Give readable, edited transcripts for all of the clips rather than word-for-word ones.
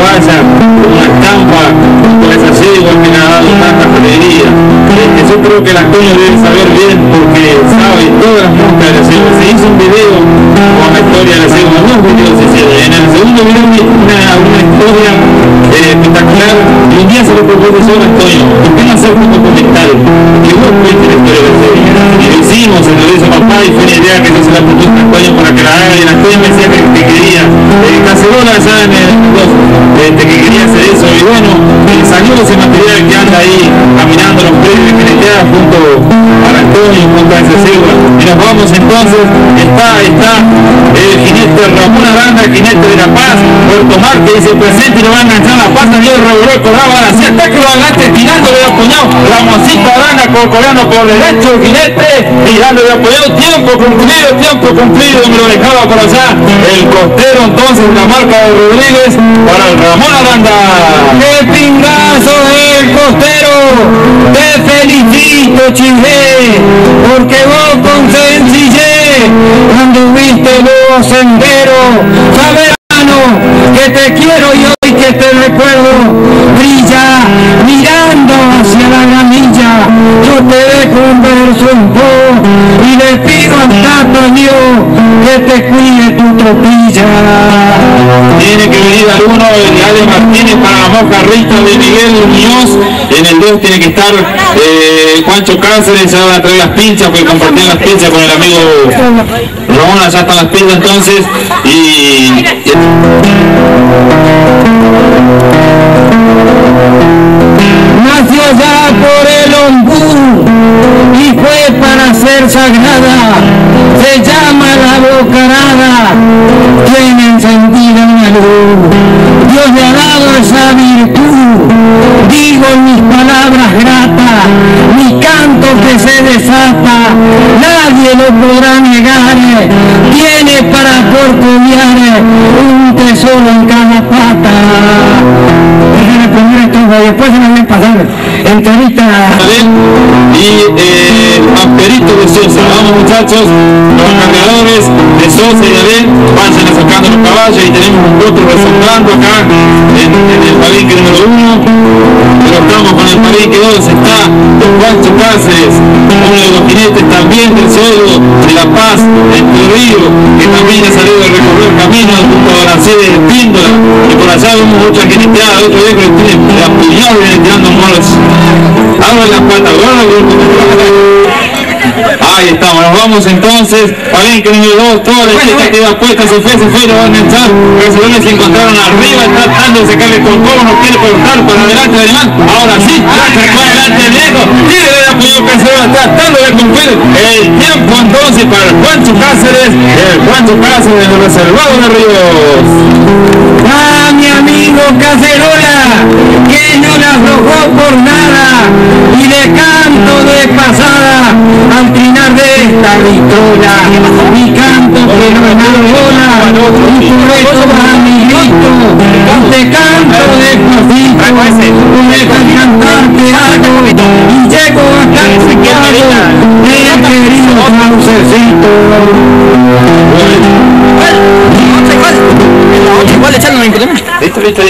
guayas, una estampa, pues así igual que nada, tanta joyería. Yo creo que la coña debe saber bien porque sabe todas las moscas de la selva. Se hizo un video con la historia de la selva, dos videos se hicieron. En el segundo video una historia espectacular, y un día se lo propuso solo a Toño, ¿por qué no hacer un documental? Y vos fuiste la historia de la selva. Y lo hicimos, se lo hizo papá y fue una idea que yo se la propuso a Toño para que la haga, y la Toño me decía que quería. Cacerola allá en el que quería hacer eso, y bueno, salió ese material que anda ahí caminando los premios de Jineteada junto a Antonio, junto a esa selva. Y nos vamos entonces, está el jinete Ramón Aranda, el jinete de La Paz, Puerto Marte, dice presente y lo va a enganchar la pata, y el revolver con la bala, si hasta que lo adelante tirándole de apuñado, Ramoncito Aranda corcoreando por derecho el jinete, y dándole apuñado, tiempo cumplido, me lo dejaba por allá, el costero entonces, la marca de Rodríguez para el Ramón Aranda. ¡Qué pingazo del costero! ¡Te felicito, Chile! Porque vos con sencillez anduviste vos sendero. Sabes, hermano, que te quiero y hoy que te recuerdo. Brilla mirando hacia la gramilla. Yo te dejo un verso en vos y le pido al Tato Dios que te cuide tu tropilla. Tiene que venir alguno de Ale Martínez para la mosca rica de Miguel Muñoz. En el 2 tiene que estar Juancho Cáceres, ya van a traer las pinchas, porque compartir las pinchas con el amigo Ramón, allá están las pinchas entonces. Y nació ya por el Ombú y fue para ser sagrada, se llama la bocanada, tiene encendida una luz, Dios le ha dado esa virtud, digo mis palabras gratas, mi canto que se desata, nadie lo podrá negar, tiene para corcoviar un tesoro en cada pata. Después se me van a pasar entrevista y Amperito de Sosa. Vamos muchachos, los cargadores de Sosa y Adel vayan sacando los caballos, y tenemos un potro resoplando acá en el palenque número 1, pero estamos con el palenque 2, está Don Juancho Cáceres, uno de los jinetes también del suelo de La Paz, del Río, que también ha salido a recorrer caminos junto a la sede de Espindola, y por allá vemos otra jineteada, otro día que la puñal viene tirando monos. Abre las patas, guarda ahí estamos, nos vamos entonces, palenque número 2, todas las expectativas puestas, se fue, lo van a echar, los se encontraron arriba, está tratando de sacarle con cómo, no quiere cortar para adelante, ahora sí, sacó adelante el viejo, tiene el apoyo Cacerola, tratando de cumplir el tiempo entonces para el Juancho Cáceres, el reservado de Ríos. ¡Ah, mi amigo Cacerola, que no la aflojó por nada, y le canto de pasada al trinar de esta gritola, mi canto que no enamora, y tu reto para mi grito, este canto despacito, con dejar cantar te hago, y llego hasta el cuadro de querido Saucercito. Listo.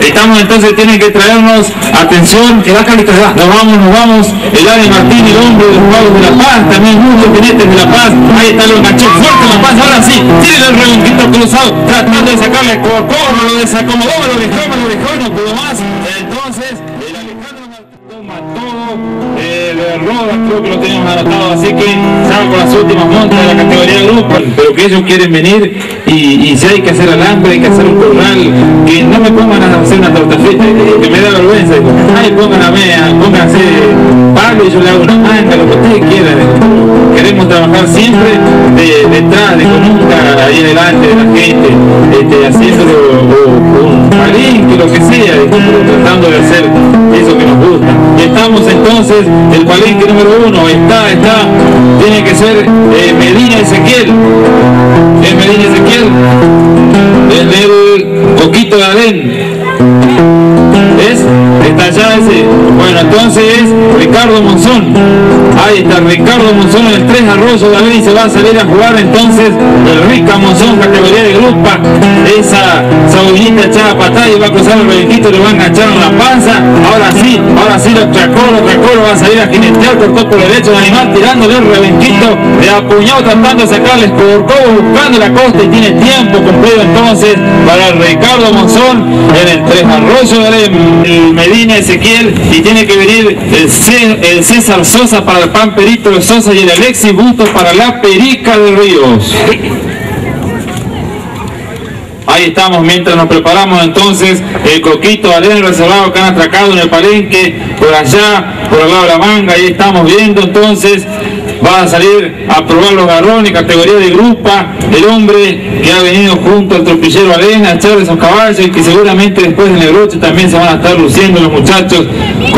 Estamos entonces, tienen que traernos atención, que va Carlitos, va. Nos vamos, el Ale Martín, el hombre de los pagos de La Paz, también muchos jinetes de La Paz, ahí está los ganchos fuertes La Paz, ahora sí, tiene el regunquito cruzado, tratando de sacarle el corcó, lo desacomodó, me lo dejó, no pudo más, entonces, el Alejandro toma todo, el Roda creo que lo tenemos adaptado, así que salgo las últimas montas de la categoría grupo, pero que ellos quieren venir. Y si hay que hacer alambre, hay que hacer un corral, que no me pongan a hacer una torta frita, que me da vergüenza. Ay, pongan a hacer palo y yo le hago una manga, lo que ustedes quieran. Queremos trabajar siempre detrás, de con nunca ahí delante de la gente, haciéndolo un palenque, lo que sea, tratando de hacer eso que nos gusta. Estamos entonces, el palenque número 1, tiene que ser Medina Ezequiel. En el coquito de Adén está allá ese. Bueno, entonces es Ricardo Monzón. Ahí está Ricardo Monzón en el 3 Arroyo de Adén, y se va a salir a jugar entonces el Rica Monzón, categoría de grupa. cabeza, Saudita echaba patada y va a cruzar el benequito, le va a enganchar en la panza. Ahora sí lo tracó, va a salir a jinetear, cortó por derecho el animal, tirándole el reventito, le apuñó tratando de sacarle el escorcobo, buscando la costa y tiene tiempo cumplido entonces para Ricardo Monzón en el Tres Arroyos del Medina Ezequiel, y tiene que venir el César Sosa para el Pamperito de Sosa y el Alexis Bustos para la Perica de Ríos. Ahí estamos, mientras nos preparamos entonces el coquito alero reservado que han atracado en el palenque, por allá, por el lado de la manga. Ahí estamos viendo entonces, va a salir a probar los garrones, categoría de grupa, el hombre que ha venido junto al tropillero Arena a echar esos caballos, y que seguramente después en el broche también se van a estar luciendo los muchachos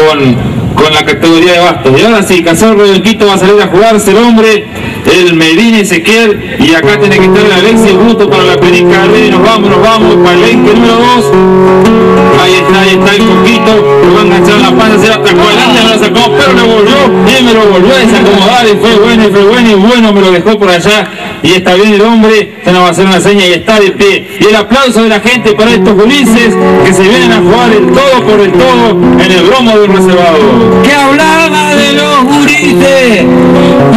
con la categoría de bastos. Y ahora sí, Cazador Redonquito va a salir a jugarse el hombre, el Medina Ezequiel, y acá tiene que estar el Alexis Bruto para la Perica. Nos vamos, palenque número 2. Ahí está el coquito, lo va a enganchar en la panza, se la atracó adelante, no la sacó, pero le volvió, y me lo volvió a desacomodar, y fue bueno, me lo dejó por allá, y está bien el hombre, se nos va a hacer una seña y está de pie. Y el aplauso de la gente para estos gurises que se vienen a jugar el todo por el todo en el bromo del reservado. Que hablaba de los gurises,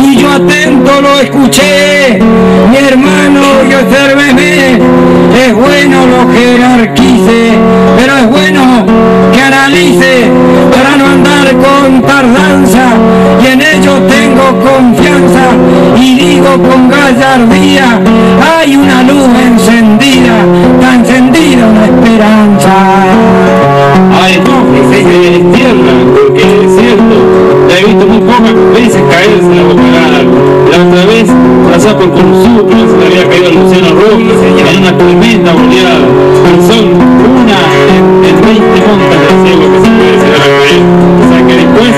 y yo atento lo escuché, mi hermano, yo obsérveme, es bueno lo jerarquice, pero es bueno que analice para no andar con tardanza, y en ello tengo confianza y digo con gallardía, hay una luz encendida, tan encendida una esperanza. Ay, no, que se destierra, porque es cierto, la he visto muy pocas veces caerse en la bocagada. La otra vez, pasó por Curuzú, pero se le había caído el Luciano Robles en una tremenda oleada, pero son una en 20 montas del cielo que se puede llegar a caer, o sea que después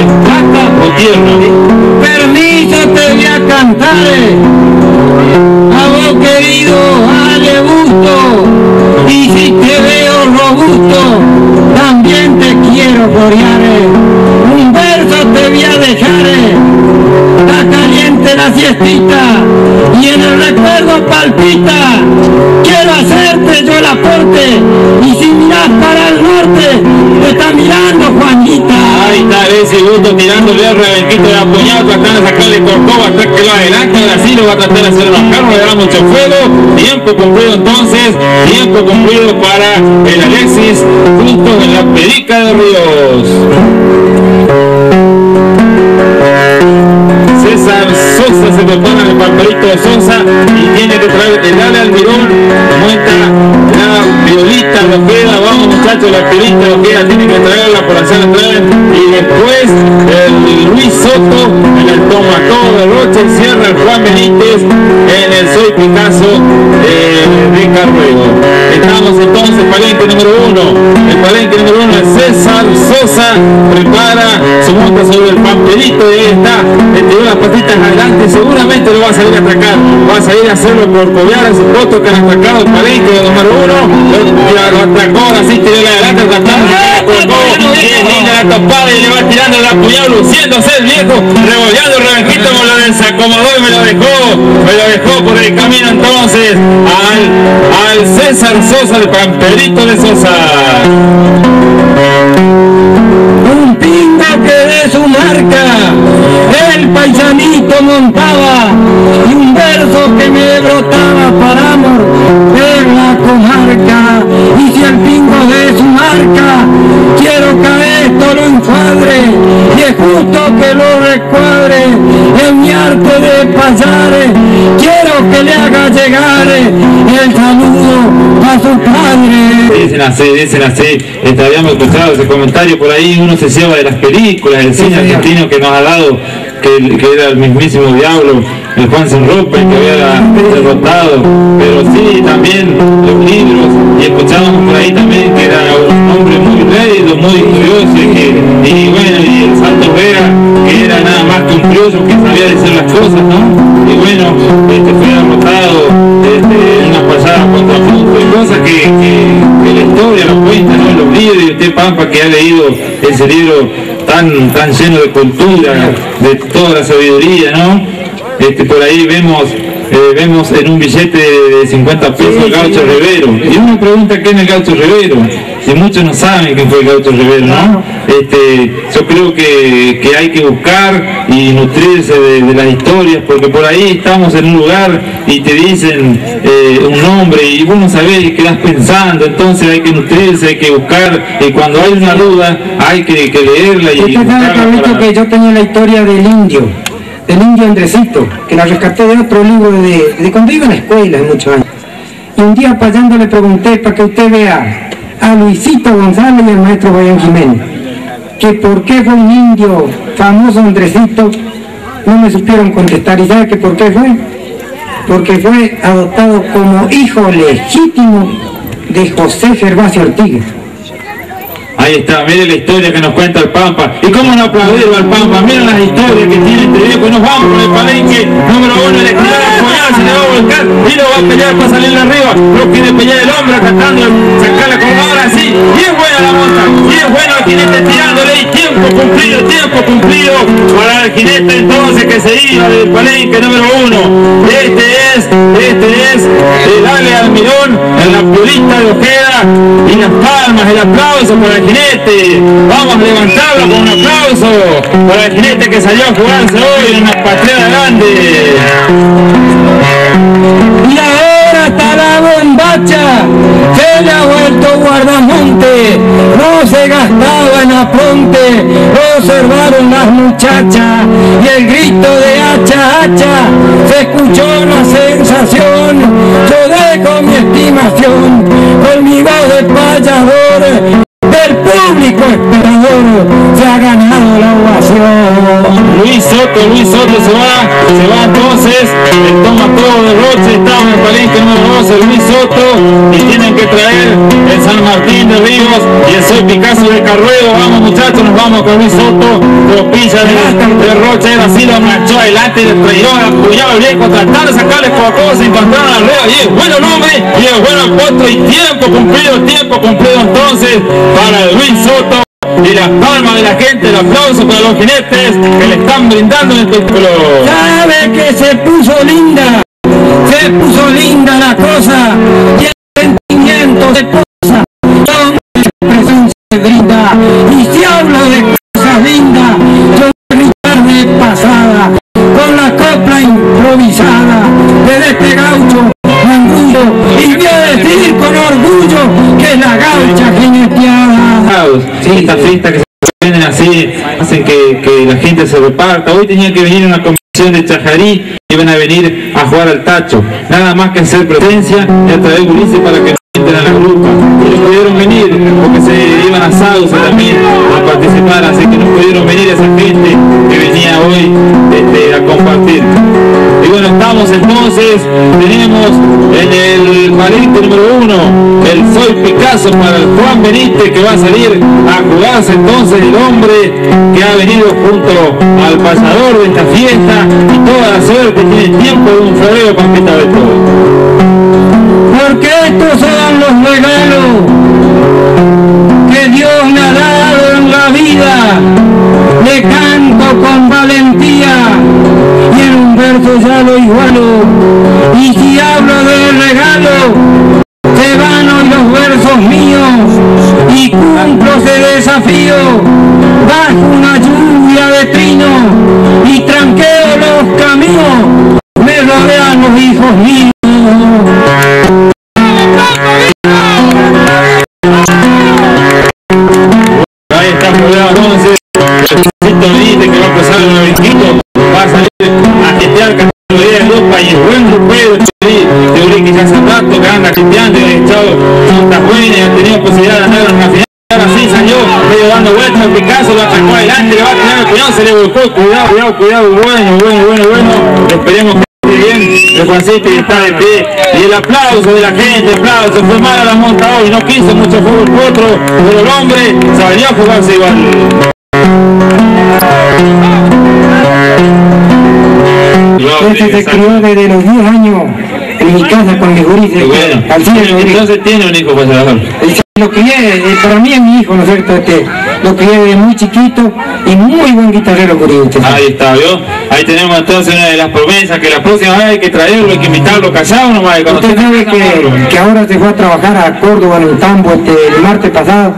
es plata o tierra. Permiso te voy a cantar, a vos querido Ale Busto, y si te veo robusto, también te quiero corear, un verso te voy a dejar. Está caliente la siestita y en el recuerdo palpita, quiero hacerte yo el aporte, y si miras para el norte te está mirando Juanita. Ahí está Alexis Busto tirándole el reventito de apuñado, tratando de sacarle corcova hasta que lo adelante, ahora sí lo va a tratar de hacer los carros, le da mucho fuego. Tiempo cumplido para el Alexis Busto en la Perica de Ríos. César Sosa se prepara el Pamperito de Sosa y tiene que traer el Ale Almirón, muestra la Violita Ojeda, vamos muchachos, la Violita Ojeda tiene que traerla, por allá la traen, y después el Luis Soto en el Tomató de Roche, cierra el Juan Benítez en el Soy Picasso de Carruego. Estamos entonces palenque número 1, el palenque número 1 es César Sosa, prepara su monta sobre el Pamperito y ahí está, le tiró las patitas adelante, seguramente lo va a salir a atracar, va a salir a hacerlo por cobiar a sus votos que han atracado el palenque número 1, lo atracó, ahora sí tiró la adelante, tratando de la tapada y le va tirando el apuñado, luciéndose el viejo, revolviando el revenquito, me lo desacomodó y me lo dejó por el camino entonces al César Sosa, el Pamperito de Sosa. Un pingo que de su marca el paisanito montaba, y un verso que me brotaba para amor de la comarca, y si el pingo de su marca quiero que esto lo encuadre, y es justo que lo recuadre en mi arte de pasar, quiero que le haga llegar el saludo a su padre. Dicen así, habíamos escuchado ese comentario por ahí, uno se lleva de las películas, el cine argentino que nos ha dado, que era el mismísimo diablo, el Juan Sin Ropa, el que había derrotado, pero sí, también los libros, y escuchábamos por ahí también que era un hombre muy rédito, muy curioso, y el Santo Vera, que era nada más que un curioso que sabía decir las cosas, ¿no? Y bueno, fue derrotado en unas payadas contra punto, y cosas que la historia nos cuenta, ¿no? Los libros, y usted, Pampa, que ha leído ese libro tan lleno de cultura, de toda la sabiduría, ¿no? Por ahí vemos vemos en un billete de 50 pesos el gaucho Rivero. Y una pregunta, ¿qué es el gaucho Rivero? Y muchos no saben quién fue el gaucho Rivero, ¿no? Yo creo que hay que buscar y nutrirse de las historias, porque por ahí estamos en un lugar y te dicen un nombre y vos no sabés y quedás pensando, entonces hay que nutrirse, hay que buscar, y cuando hay una duda hay que leerla. Y que yo tenía la historia del indio Andresito, que la rescaté de otro libro de cuando iba a la escuela hace muchos años. Y un día pasando le pregunté, para que usted vea, a Luisito González y al maestro Bayán Jiménez, que por qué fue un indio famoso Andresito. No me supieron contestar. ¿Y sabe que por qué fue? Porque fue adoptado como hijo legítimo de José Gervasio Ortigas. Ahí está, miren la historia que nos cuenta el Pampa. ¿Y cómo no aplaudirlo al Pampa? Miren las historias que tiene este viejo. Nos vamos por el palenque número 1, el escudero Alcoyano se le va a volcar y lo va a pelear para salirle arriba. Lo quiere pelear el hombre, acatando, sacarla con ahora sí. Bien buena la monta, bien bueno el jinete tirándole, y tiempo cumplido para el jinete entonces que se iba del palenque número 1. Este es el Ale Almirón en la piolita de Ojeda, y las palmas, el aplauso para el jinete. Vamos a levantarlo con un aplauso para el jinete que salió a jugarse hoy en una patriada grande. Y ahora está la bombacha que le ha vuelto guardamonte. No se gastaba en apronte, observaron las muchachas, y el grito de hacha, hacha, se escuchó la sensación. Yo dejo mi estimación con mi voz de payador. El público esperador se ha ganado la ovación. Luis Soto se va entonces, el toma todo derroche. Estamos en el palenque número 12, Luis Soto, y tienen que traer el San Martín de Ríos y el Soy Picasso de Carruedo. Vamos muchachos, nos vamos con Luis Soto. Tropilla de derroche, era así, lo marchó adelante, le trayó, apoyaba el viejo, tratando de sacarle por cosa, encontraron al reo, y es bueno el hombre, y es bueno el potro, y tiempo cumplido entonces para Luis Soto, y las palmas de la gente, el aplauso para los jinetes que le están brindando en este club. Sabe que se puso linda la cosa, y el sentimiento de cosa, donde la expresión se brinda, y si hablo de cosas lindas, yo soy tarde pasada, con la copla improvisada, desde este gaucho orgullo, y voy a decir con orgullo que es la gaucha jineteada. Sí, estas fiestas que se venden así hacen que la gente se reparta. Hoy tenía que venir una comisión de Chajarí, iban a venir a jugar al tacho, nada más que hacer presencia y a través de Ulises para que no entren a la grupa. Y no pudieron venir porque se iban asados también a participar, así que no pudieron venir esa gente que venía hoy a compartir. Y bueno, estamos entonces, tenemos en el palenque número 1 el Soy Picasso para el Juan Benítez, que va a salir a jugarse entonces el hombre que ha venido junto al pasador de esta fiesta, y toda la suerte tiene tiempo de un floreo para quitar de todo. Porque estos son los regalos que Dios me ha dado en la vida. Le canto con valentía, verso ya lo igualo, y si hablo de regalo, se van hoy los versos míos, y cumplo ese desafío, bajo una lluvia de trino, y tranqueo los caminos, me rodean los hijos míos. Ahí está rodeado entonces, que va a pasar un avenquito, va a salir y el buen grupero de Uri, que ya hace rato que anda cristiano y han echado juntas buenas y han tenido posibilidad de ganar en la final. Ahora sí salió medio dando vueltas, el Picasso lo atacó adelante, le va a tener el cuñado, se le volcó. Cuidado, bueno, esperemos que bien, el Juancito está de pie, y el aplauso de la gente, fue mala la monta hoy, no quiso mucho fútbol potro, pero el hombre salió a jugarse igual. Este se crió desde los 10 años en mi casa con mis gurises. Bueno, entonces tiene un hijo pasador. Lo crié, para mí es mi hijo, ¿no es cierto? Lo crié desde muy chiquito y muy buen guitarrero curiucho. Ahí está, ¿vio? Ahí tenemos entonces una de las promesas, que la próxima vez hay que traerlo, hay que invitarlo callado nomás. Usted sabe que ahora se fue a trabajar a Córdoba en el tambo el martes pasado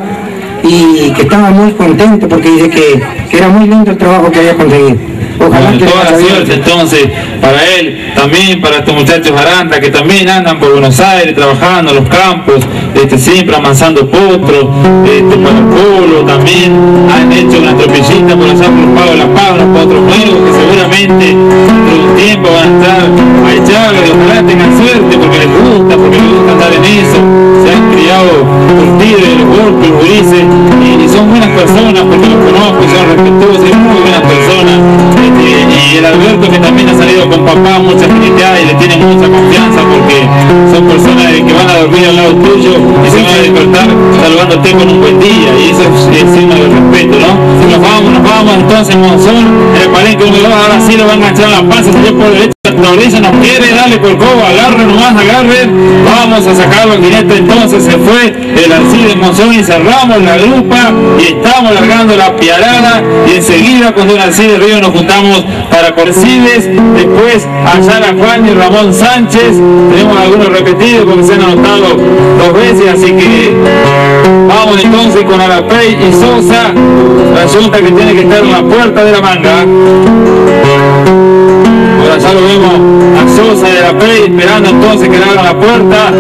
y que estaba muy contento porque dice que era muy lindo el trabajo que había conseguido. Ojalá bueno, que toda la suerte entonces para él, también para estos muchachos Aranda que también andan por Buenos Aires trabajando en los campos, siempre amasando potros, para pueblo también han hecho una tropellita por allá por los pagos de la paz, unos potros nuevos que seguramente dentro del tiempo van a estar a echarle, ojalá tengan suerte porque les gusta andar en eso, se han criado los tigres, los golpes, los grises y son buenas personas porque los conozco, son respetuosos y muy buenas personas. Y el Alberto que también ha salido con papá mucha Jineteada y le tiene mucha confianza porque son personas que van a dormir al lado tuyo y se van a despertar saludándote con un buen día y eso es signo de respeto, ¿no? Nos vamos entonces Monzón, en el palenque ahora sí lo van a enganchar a la panza, señor por derecha, la orilla nos quiere, dale por coba, agarre nomás, agarre, vamos a sacarlo en directo. Entonces se fue el Alcide Monzón y cerramos la grupa y estamos largando la piarada y enseguida con Don Alcide Río nos juntamos para Corcides, después allá a Juan y Ramón Sánchez, tenemos algunos repetidos porque se han anotado dos veces, así que vamos entonces con Arapey y Sosa, la yunta que tiene que estar en la puerta de la manga. Ya lo vemos a Sosa de la Pey esperando entonces que le abran la puerta,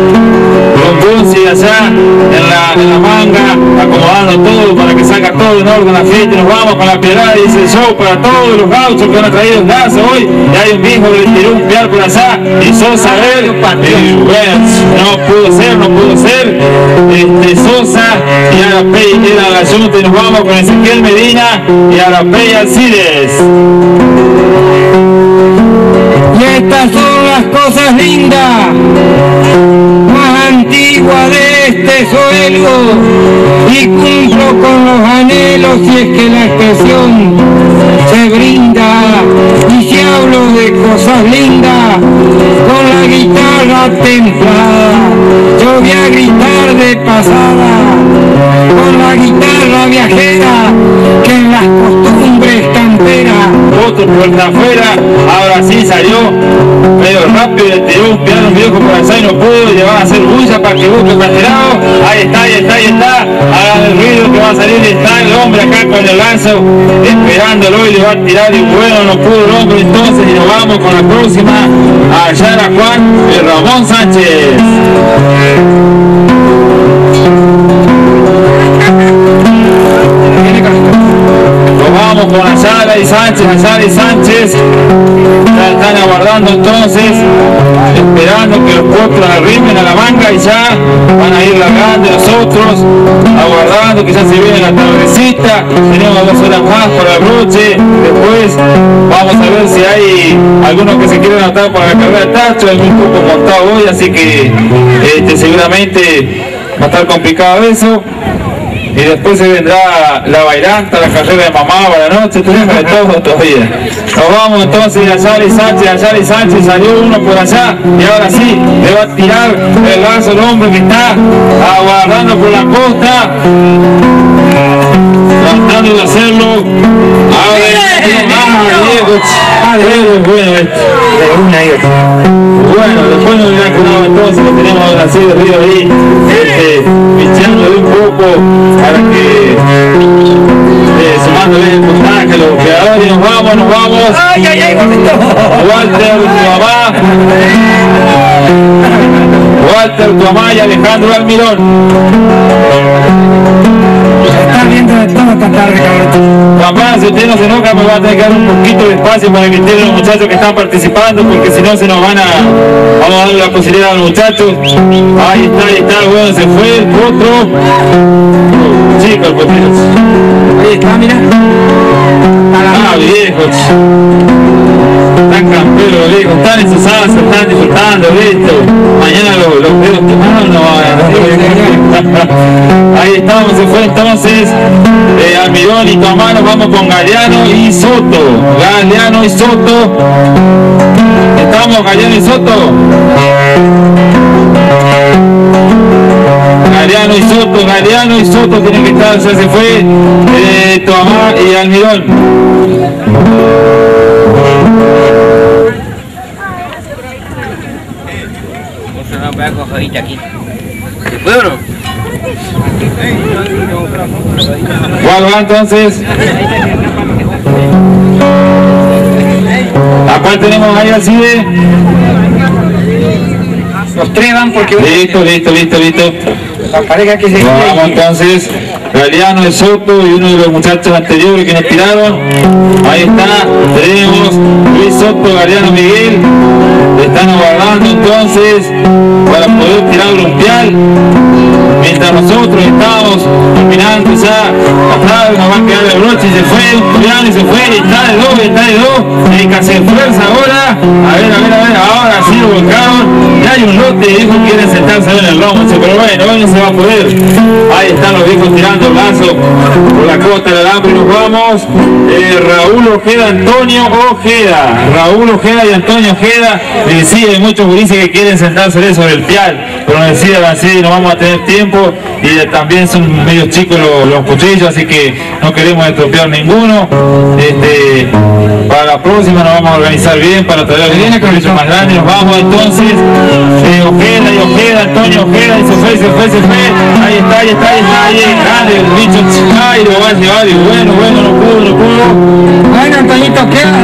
con Bunzi allá en la manga, acomodando todo para que salga todo en orden la fiesta. Nos vamos con la piedad y dice show para todos los gauchos que han traído el lazo hoy. Y hay un viejo que le tiró un piar por allá y Sosa él, bueno, no pudo ser. Sosa y Arapey queda la yunta y nos vamos con Ezequiel Medina y Arapey Alcides. Y estas son las cosas lindas, más antiguas de este suelo, y cumplo con los anhelos si es que la expresión se brinda. Y si hablo de cosas lindas, con la guitarra templada, yo voy a gritar de pasada, con la guitarra viajera, que en las costumbres camperas. Otro puerta afuera, ahora sí salió medio rápido, le tiró un piano viejo por allá y no pudo, y le va a hacer bulla para que busque paterado. Ahí está, haga el ruido que va a salir, está el hombre acá con el lanzo esperándolo y le va a tirar y bueno, no pudo el hombre entonces y nos vamos con la próxima a Yara Juan y Ramón Sánchez. Con Ayala y Sánchez ya están aguardando entonces, esperando que los potros arrimen a la manga y ya van a ir largando nosotros, aguardando que ya se viene la tardecita, tenemos 2 horas más para el broche, después vamos a ver si hay algunos que se quieren anotar para la carrera de tacho, hay muy poco montado hoy, así que seguramente va a estar complicado eso. Y después se vendrá la bailanta, la carrera de mamá para la noche, tenemos de todo todavía. Nos vamos entonces a Ayala y Sánchez, salió uno por allá y ahora sí, le va a tirar el lazo al hombre que está aguardando por la costa, tratando de hacerlo. Bueno, después nos dirán que no, entonces lo tenemos ahora sí de río ahí, pinchándole un poco para que sumándole el puntaje a los creadores. Nos vamos. Ay, Walter, tu mamá. Y Alejandro Almirón. Está viendo de todo esta tarde, cabrón. Papá, si usted no se enoja, me va a tener que dar un poquito de espacio para que estén los muchachos que están participando, porque si no se nos van a... Vamos a darle la posibilidad a los muchachos. Ahí está, bueno, se fue el potro. Chicos, potros. Ahí está, mira. Viejos. Están camperos, viejos. Están en sus asas, están disfrutando, listo. Mañana los dedos tomaron, ahí estamos, se fue entonces Almirón y Tomás. Nos vamos con Galeano y Soto. Estamos Galeano y Soto. Galeano y Soto tienen que estar, ya se fue, Tomás y Almirón. ¿Cuál va entonces? ¿A cuál tenemos ahí así de? Los tres van porque... Listo. La pareja que se... Vamos entonces, Galeano, el Soto y uno de los muchachos anteriores que nos tiraron. Ahí está, tenemos Luis Soto, Galeano, Miguel. Están aguardando entonces para poder tirar lumpial. Mientras nosotros estamos terminando ya atrás, nos va a quedar el broche y se fue, Galeano y se fue, y está de dos, hay que hacer fuerza ahora. A ver, ahora sí lo volcaron. Ya hay un lote y dijo que quieren sentarse en el lomo, pero bueno, hoy no se va a poder. Ahí están los viejos tirando el lazo por la costa del alambre y nos vamos. Raúl Ojeda y Antonio Ojeda. Sí, hay muchos gurises que quieren sentarse sobre el pial, pero nos decían así, no vamos a tener tiempo, y también son medio chicos los cuchillos, así que no queremos estropear ninguno. Para la próxima nos vamos a organizar bien para traer un cuchillo más grande. Nos vamos entonces, Ojeda, Antonio Ojeda, y se fue, ahí está, grande, el bicho y lo va a llevar, y bueno, no pudo. Bueno, Antonito Ojeda.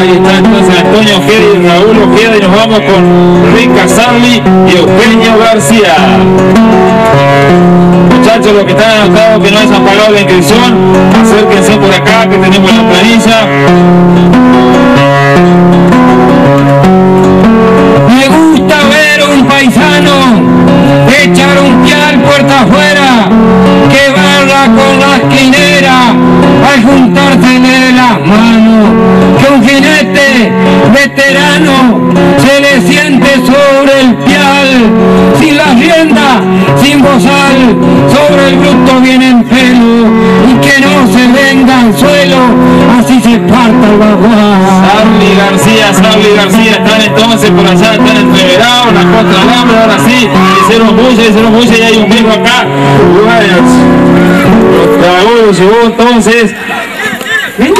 Ahí está entonces Antonio Ojeda y Raúl Ojeda, y nos vamos con Rica Sarli y Eugenio García. Muchachos, los que están anotados que no hayan pagado la inscripción, acérquense por acá que tenemos la planilla. Me gusta ver un paisano echar un pial puerta afuera, que barra con la esquinera al juntársele las manos. Jinete veterano se le siente sobre el pial, sin las riendas, sin bozal, sobre el bruto viene en pelo, y que no se venga al suelo, así se parta el bagual. Sarli García, están entonces por allá, están entreverados, la contra el hambre, ahora sí, hicieron bulla, y hay un viejo acá. Raúl llegó entonces. Y hay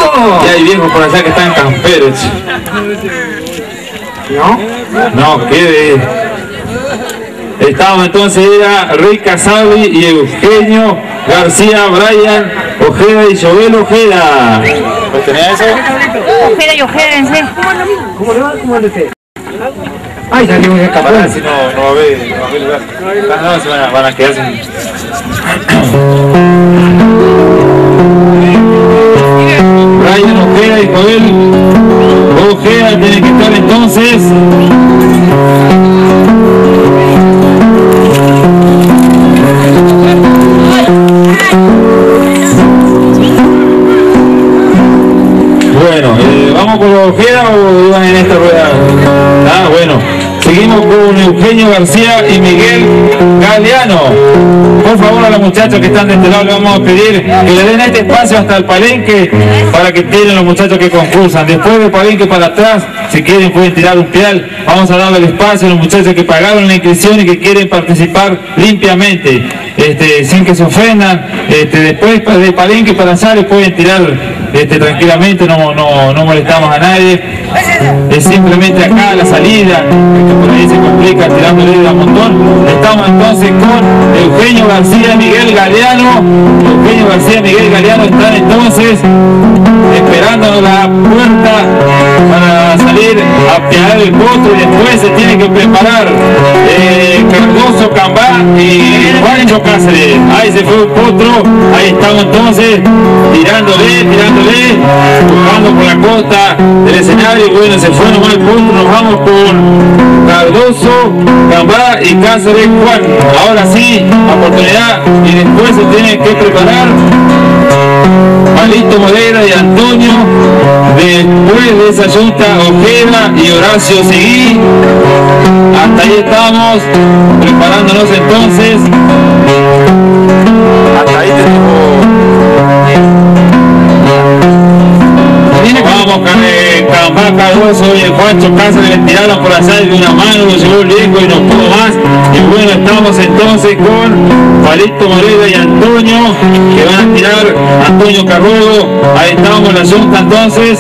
viejos por allá que están camperos. No, qué de... Estamos entonces, era Rica Sabi y Eugenio García, Brian Ojeda y Joel Ojeda. ¿Pues tenía eso? Ojeda, ¿Cómo le va? Ay, salió un escapar. Si no va a haber lugar. No, se van a quedar sin... Brian Ojeda y Joel Ojeda tienen que estar entonces. Bueno, ¿vamos con Ojeda o iban en esta rueda? Ah, bueno, seguimos con Eugenio García y Miguel Galeano. Por favor, a los muchachos que están de este lado le vamos a pedir que le den este espacio hasta el palenque para que tiren los muchachos que concursan. Después del palenque para atrás, si quieren pueden tirar un pial. Vamos a darle el espacio a los muchachos que pagaron la inscripción y que quieren participar limpiamente, sin que se ofendan. Después del palenque para allá le pueden tirar tranquilamente, no molestamos a nadie. Es simplemente acá la salida, que por ahí se complica tirándole de a montón. Estamos entonces con Eugenio García, Miguel Galeano. Eugenio García, Miguel Galeano están entonces esperando la puerta para salir a pegar el potro, y después se tiene que preparar Cardoso, Cambá y Juancho Cáceres. Ahí se fue el potro, ahí estamos entonces tirándole, buscando por la costa del escenario. Bueno, se fue nomás el potro, nos vamos con Cardoso, Cambá y Cáceres Juan. Ahora sí, oportunidad, y después se tiene que preparar Palito Modera y Antonio, después de esa junta Ojeda y Horacio Seguí. Hasta ahí estamos, preparándonos entonces. Hasta ahí tenemos. Vamos, Cambá, Cardoso y el Juancho Cáceres le tiraron por allá de una mano, lo llevó el viejo y no pudo más. Y bueno, Estamos entonces con Palito Moreda y Antonio, que van a tirar Antonio Carrudo. Ahí estamos con la yunta entonces.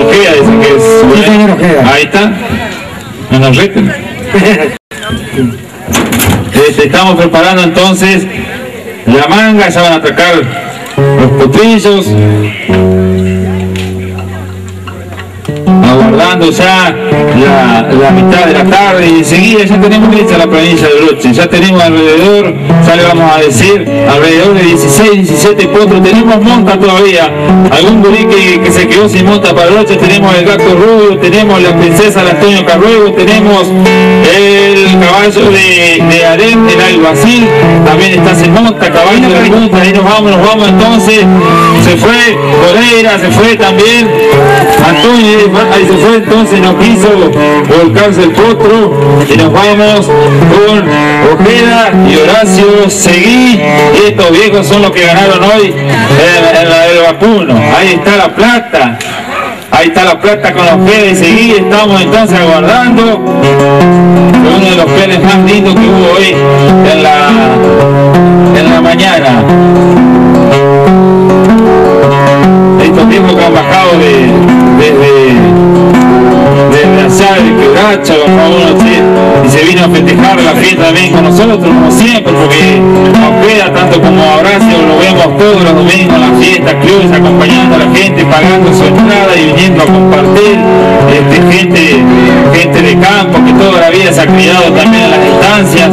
Ojea, dice que es. Ahí está. No nos reten. Estamos preparando entonces la manga, ya van a atacar los potrillos, aguardando ya la mitad de la tarde, y enseguida ya tenemos lista la provincia de Broche. Ya tenemos alrededor, ya le vamos a decir, alrededor de 16, 17 potros. Tenemos monta todavía, algún gurí que se quedó sin monta para Broche. Tenemos el gato rubio, tenemos la princesa de Antonio Carruego, tenemos el caballo de Arem, el alguacil, también está sin monta, caballo de la monta. Ahí nos vamos entonces. Se fue Correira, se fue también Antonio, ahí se fue entonces, no quiso volcarse el potro, y nos vamos con Ojeda y Horacio Seguí. Estos viejos son los que ganaron hoy el vacuno. Ahí está la plata, ahí está la plata con Ojeda y Seguí. Estamos entonces aguardando uno de los peles más lindos que hubo hoy en la mañana. Estos viejos que han bajado desde allá de Quebracho, y se vino a festejar la fiesta también con nosotros, como siempre, porque Ojeda, tanto como Horacio, lo vemos todos los domingos en la fiesta criolla, acompañando a la gente, pagando su entrada y viniendo a compartir. Gente de campo que toda la vida se ha criado también en las estancias.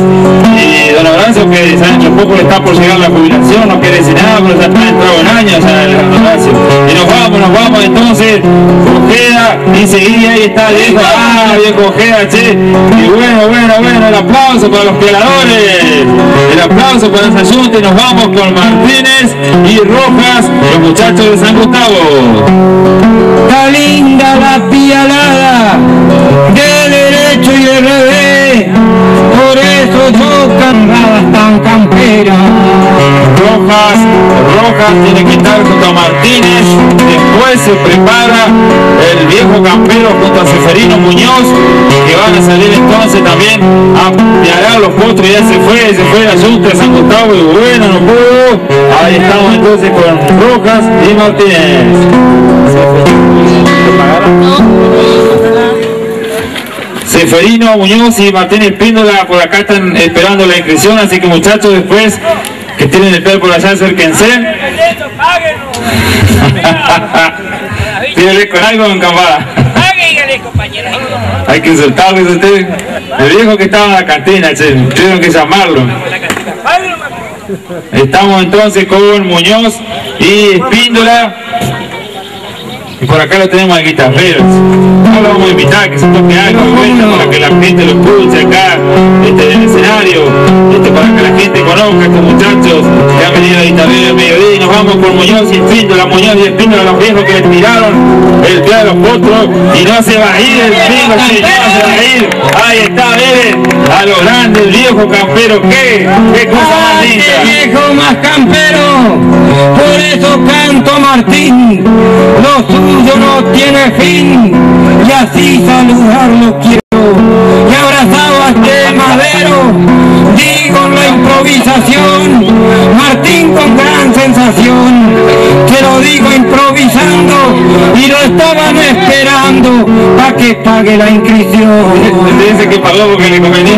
Y don Horacio, que dentro poco le está por llegar la jubilación, no quiere decir nada, pero ya está entrado en años ya el Horacio. Y nos vamos entonces, Ojeda y Seguía. Ahí está viejo, viejo Ojeda, che. Y bueno, el aplauso para los peladores, el aplauso para esa yunta. Y nos vamos con Martínez y Rojas, los muchachos de San Gustavo. Está linda la pialada, de derecho y de revés, por eso dos carradas tan camperas. Rojas tiene que estar junto a Martínez, después se prepara el viejo campero junto a Seferino Muñoz, que van a salir entonces también a pialar los potros. Ya se fue la yunta de San Gustavo, y bueno, no pudo. Ahí estamos entonces con Rojas y Martínez. Seferino Muñoz y Martín Espíndola por acá están esperando la inscripción, así que muchachos, después que tienen el pelo por allá, acérquense. Tírenle con algo en cambada. Hay que insultarles a ustedes. El viejo que estaba en la cantina, che, tuvieron que llamarlo. Estamos entonces con Muñoz y Espíndola. Y por acá lo tenemos al guitarrero. Ahora lo vamos a invitar que se toque algo para que la gente lo escuche acá en el escenario, para que la gente conozca a estos muchachos que han venido a guitarrero al mediodía. Y nos vamos con Muñoz y Espíndola, los viejos que le tiraron el pie a los potros. Y no se va a ir el viejo, sí, no se va a ir. Ahí está, miren, a lo grande el viejo campero. Qué cosa más linda. El viejo más campero, por eso canto Martín. Yo no tiene fin, y así saludarlo quiero, y abrazado a este madero, digo la improvisación, Martín con gran sensación, que lo digo improvisando, y lo estaban esperando, pa' que pague la inscripción. Dice que pagó porque le convenía.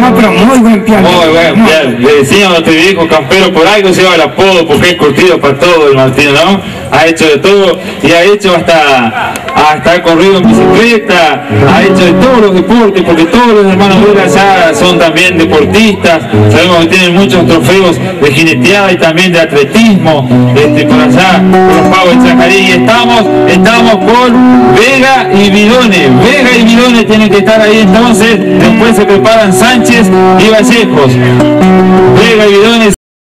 No, pero muy buen piano. Muy buen piano. Le decían a este viejo campero, por algo se lleva el apodo, porque es curtido para todo el Martín, ¿no? Ha hecho de todo, y ha hecho hasta ha corrido en bicicleta, ha hecho de todos los deportes, porque todos los hermanos de allá son también deportistas. Sabemos que tienen muchos trofeos de jineteada y también de atletismo, por allá, por los pavos de Chacarí. Y estamos con Vega y Vidone. Vega y Vidone tienen que estar ahí entonces. Después se preparan Sánchez y Vallejos. Vega y Vidone